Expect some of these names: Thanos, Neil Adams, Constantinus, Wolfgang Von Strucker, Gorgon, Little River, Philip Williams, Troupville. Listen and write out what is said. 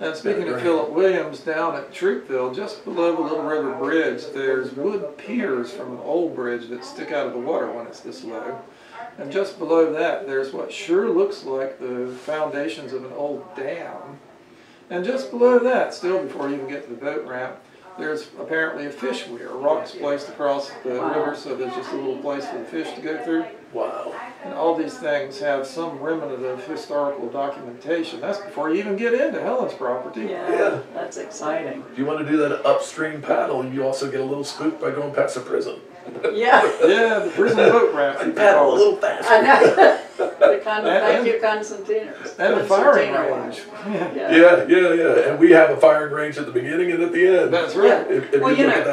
And speaking of Philip Williams, down at Troupville, just below the Little River Bridge, there's wood piers from an old bridge that stick out of the water when it's this low. And just below that, there's what sure looks like the foundations of an old dam. And just below that, still before you even get to the boat ramp, there's apparently a fish weir. Rock's placed across the river, so there's just a little place for the fish to go through. Wow. And all these things have some remnant of historical documentation. That's before you even get into Helen's property. Yeah, that's exciting. If you want to do that upstream paddle, you also get a little spooked by going past the prison. Yeah. Yeah, the prison boat ramp. I paddle a little faster. I know. Thank you, Constantinus. And a firing range. Yeah. Yeah, yeah, yeah. And we have a firing range at the beginning and at the end. That's right. If, well, you know.